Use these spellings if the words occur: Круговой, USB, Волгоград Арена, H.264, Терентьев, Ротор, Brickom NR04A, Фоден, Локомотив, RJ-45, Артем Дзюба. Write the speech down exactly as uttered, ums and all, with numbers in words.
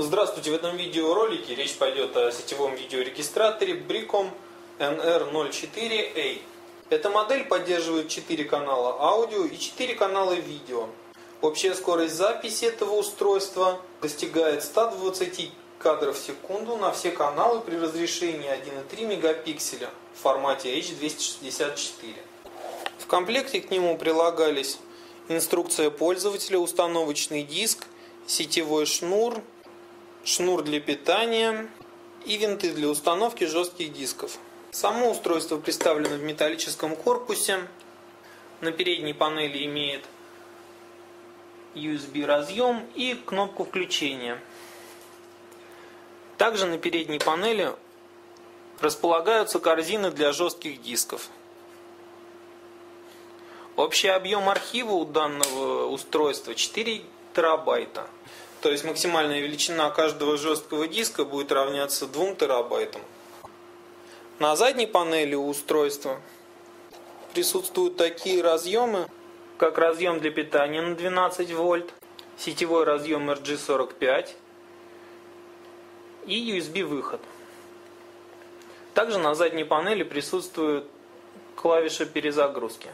Здравствуйте! В этом видеоролике речь пойдет о сетевом видеорегистраторе Brickom Эн Эр ноль четыре А. Эта модель поддерживает четыре канала аудио и четыре канала видео. Общая скорость записи этого устройства достигает ста двадцати кадров в секунду на все каналы при разрешении один и три мегапикселя в формате Эйч двести шестьдесят четыре. В комплекте к нему прилагались инструкция пользователя, установочный диск, сетевой шнур, шнур для питания и винты для установки жестких дисков. Само устройство представлено в металлическом корпусе. На передней панели имеет ю эс би разъем и кнопку включения. Также на передней панели располагаются корзины для жестких дисков. Общий объем архива у данного устройства четыре терабайта. То есть максимальная величина каждого жесткого диска будет равняться двум терабайтам. На задней панели у устройства присутствуют такие разъемы, как разъем для питания на двенадцать вольт, сетевой разъем Эр Джей сорок пять и ю эс би выход. Также на задней панели присутствует клавиша перезагрузки.